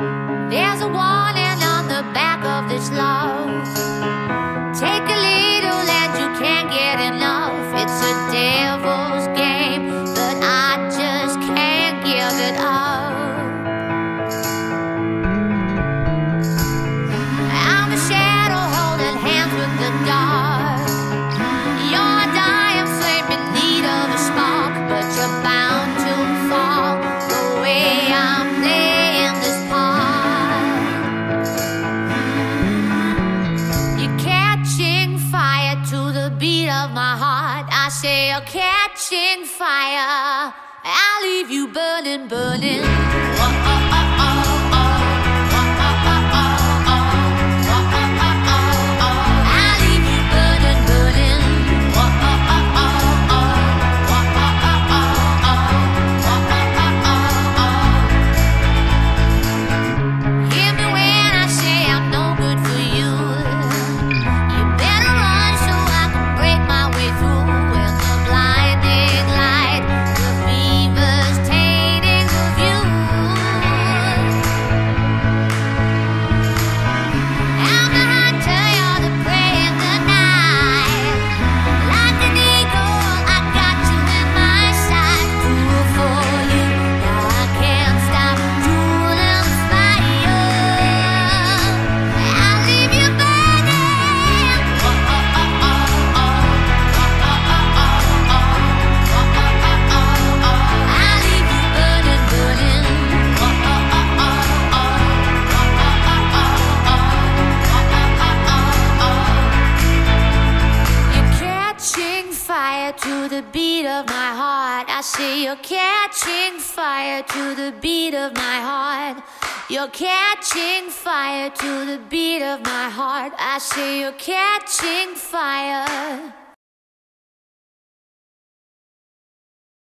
There's a warning on the back of this love. Take a little and you can't get enough. It's a devil's game, but I just can't give it up. I'm a shadow holding hands with the dark. You're a dying flame in need of a spark, but you're bound to fall the way I'm there. Of my heart, I say you're catching fire. I'll leave you burning, burning. Oh, oh, oh. To the beat of my heart, I say you're catching fire. To the beat of my heart, you're catching fire. To the beat of my heart, I say you're catching fire.